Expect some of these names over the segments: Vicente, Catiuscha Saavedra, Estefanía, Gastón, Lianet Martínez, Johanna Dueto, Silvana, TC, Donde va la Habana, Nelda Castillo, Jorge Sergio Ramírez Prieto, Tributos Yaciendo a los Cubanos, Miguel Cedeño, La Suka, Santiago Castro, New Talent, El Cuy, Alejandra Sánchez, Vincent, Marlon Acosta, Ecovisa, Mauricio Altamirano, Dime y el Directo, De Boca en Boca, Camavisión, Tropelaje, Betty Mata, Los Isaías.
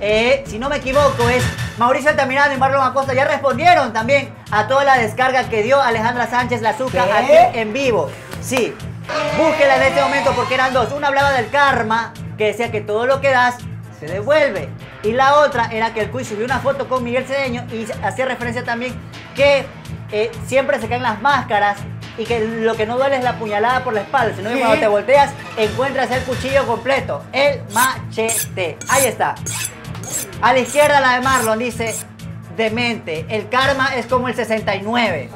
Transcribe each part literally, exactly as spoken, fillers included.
Eh, si no me equivoco, es Mauricio Altamirano y Marlon Acosta. Ya respondieron también a toda la descarga que dio Alejandra Sánchez, La Suka, aquí en vivo. Sí, búsquela en este momento porque eran dos. Una hablaba del karma, que decía que todo lo que das se devuelve. Y la otra era que el Cuy subió una foto con Miguel Cedeño y hacía referencia también que eh, siempre se caen las máscaras y que lo que no duele es la puñalada por la espalda, sino que ¿sí? cuando te volteas encuentras el cuchillo completo, el machete. Ahí está. A la izquierda la de Marlon dice, demente, el karma es como el sesenta y nueve.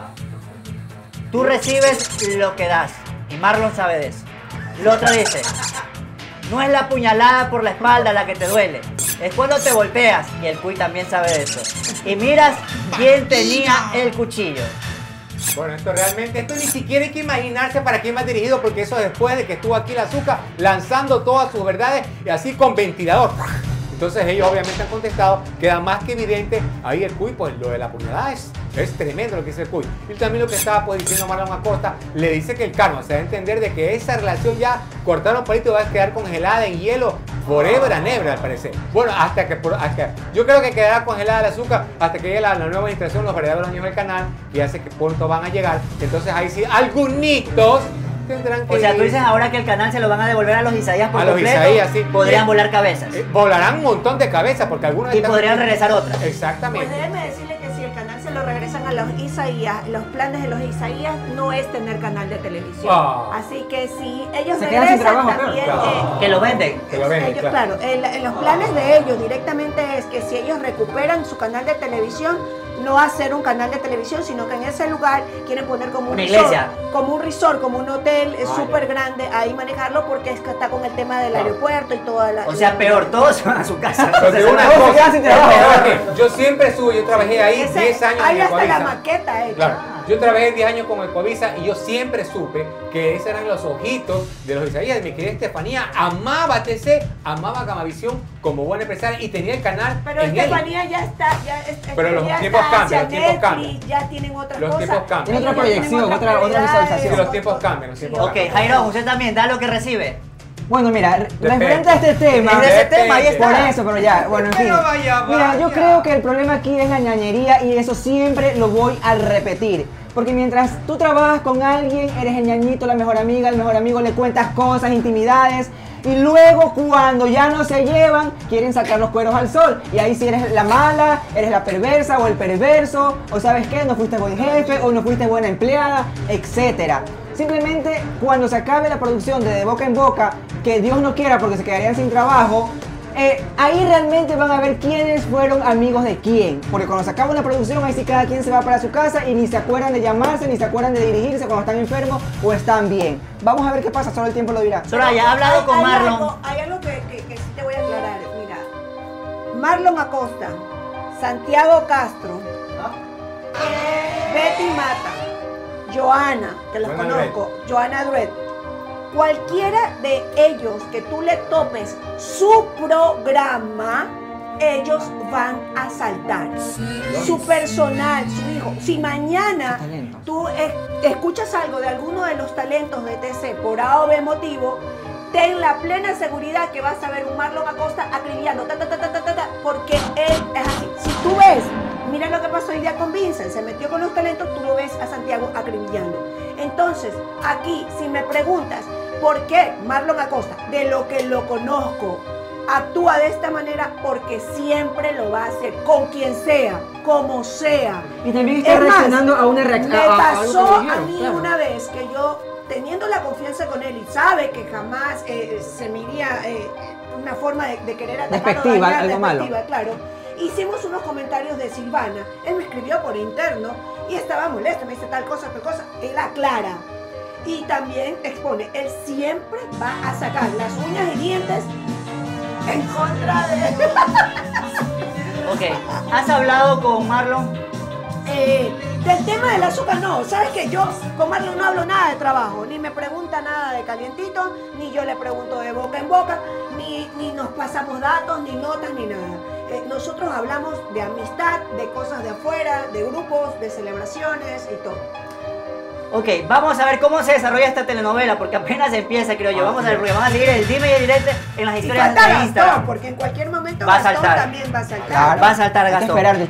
Tú recibes lo que das. Y Marlon sabe de eso. Lo otro dice, no es la puñalada por la espalda la que te duele, es cuando te volteas. Y el Cuy también sabe de eso. Y miras quién tenía el cuchillo. Bueno, esto realmente, esto ni siquiera hay que imaginarse para quién va dirigido, porque eso después de que estuvo aquí La Suka lanzando todas sus verdades y así con ventilador. Entonces ellos obviamente han contestado, queda más que evidente. Ahí el Cuy, pues lo de la puñalada es, es tremendo lo que dice el Cuy. Y también lo que estaba pues diciendo Marlon Acosta, le dice que el karma, se da a entender de que esa relación ya cortaron palito y va a quedar congelada en hielo forever and ever, al parecer. Bueno, hasta que, hasta, yo creo que quedará congelada La Suka hasta que llegue la, la nueva administración, los verdaderos años del canal, y hace que pronto van a llegar. Entonces ahí sí, algunitos tendrán que... O sea, ir. Tú dices ahora que el canal se lo van a devolver a los Isaías por a completo. Los Isaías, sí. Podrían eh, volar cabezas. Eh, volarán un montón de cabezas porque algunos... Y podrían muy... regresar otras. Exactamente. Pues déjeme decirle que si el canal se lo regresan a los Isaías, los planes de los Isaías no es tener canal de televisión. Oh. Así que si ellos se regresan trabajo, también... Claro. Eh, que lo venden. Que lo venden, ellos, claro. claro el, los planes de ellos directamente es que si ellos recuperan su canal de televisión, no hacer un canal de televisión, sino que en ese lugar quieren poner como un resort, como un resort, como un hotel vale. súper grande, ahí manejarlo porque es que está con el tema del claro. aeropuerto y toda la... O sea, la... peor, todos van a su casa. Entonces, una cosa, se peor. Yo siempre subo, yo trabajé ahí ese, diez años ahí en Ecovisa. Ahí hasta la maqueta hecha. Claro. Yo trabajé diez años con Ecovisa y yo siempre supe que esos eran los ojitos de los Isaías. Mi querida Estefanía amaba T C, amaba Camavisión como buena empresaria y tenía el canal. Pero en Estefanía él. ya está, ya está. Pero los tiempos cambian, los tiempos cambian. Ya tienen otras los cosas. Tiempos cambian. Tienen otra proyección, otra, otra, otra visualización. Sí, los tiempos cambian, los tiempos sí. cambian. Ok, Jairo, usted también da lo que recibe. Bueno, mira, Depende. referente a este tema, es de ese tema ahí está. Por eso, pero ya, bueno, en fin. Vaya, vaya. Mira, yo creo que el problema aquí es la ñañería y eso siempre lo voy a repetir. Porque mientras tú trabajas con alguien, eres el ñañito, la mejor amiga, el mejor amigo, le cuentas cosas, intimidades. Y luego cuando ya no se llevan, quieren sacar los cueros al sol. Y ahí sí eres la mala, eres la perversa o el perverso, o sabes qué, no fuiste buen jefe, o no fuiste buena empleada, etcétera. Simplemente cuando se acabe la producción de De Boca en Boca, que Dios no quiera porque se quedarían sin trabajo, eh, ahí realmente van a ver quiénes fueron amigos de quién. Porque cuando se acaba una producción, ahí sí cada quien se va para su casa y ni se acuerdan de llamarse, ni se acuerdan de dirigirse cuando están enfermos o están bien. Vamos a ver qué pasa, solo el tiempo lo dirá. Soraya, ha hablado con Marlon. Hay algo, hay algo que, que, que sí te voy a aclarar. Mira, Marlon Acosta, Santiago Castro, Betty Mata, Johanna, que los Buena conozco, Red. Johanna Dueto. Cualquiera de ellos que tú le topes su programa, ellos van a saltar. Su personal, su hijo. Si mañana tú escuchas algo de alguno de los talentos de T C por A o B motivo, ten la plena seguridad que vas a ver un Marlon Acosta acribillando, ta, ta, ta, ta, ta, ta, porque él es así. Si tú ves, mira lo que pasó hoy día con Vincent, se metió con los talentos, tú lo ves a Santiago acribillando. Entonces, aquí, si me preguntas por qué Marlon Acosta, de lo que lo conozco, actúa de esta manera, porque siempre lo va a hacer, con quien sea, como sea. Y también está es reaccionando más, a una reacción. Me pasó a, a, a, a mí claro. una vez que yo, teniendo la confianza con él y sabe que jamás eh, se me iría eh, una forma de, de querer atacar despectiva, o dañar, algo despectiva, malo. Claro. Hicimos unos comentarios de Silvana, él me escribió por interno y estaba molesto, me dice tal cosa, tal cosa, él aclara y también expone, él siempre va a sacar las uñas y dientes en contra de él. Ok, ¿has hablado con Marlon? Eh, del tema del azúcar no, sabes que yo con Marlon no hablo nada de trabajo, ni me pregunta nada de calientito, ni yo le pregunto de boca en boca, ni, ni nos pasamos datos, ni notas, ni nada. Nosotros hablamos de amistad, de cosas de afuera, de grupos, de celebraciones y todo. Ok, vamos a ver cómo se desarrolla esta telenovela, porque apenas empieza, creo yo. Vamos a ver, porque van a seguir el Dime y el Directo en las historias de Instagram. Porque en cualquier momento va a saltar. También va a saltar. Va a saltar Gastón.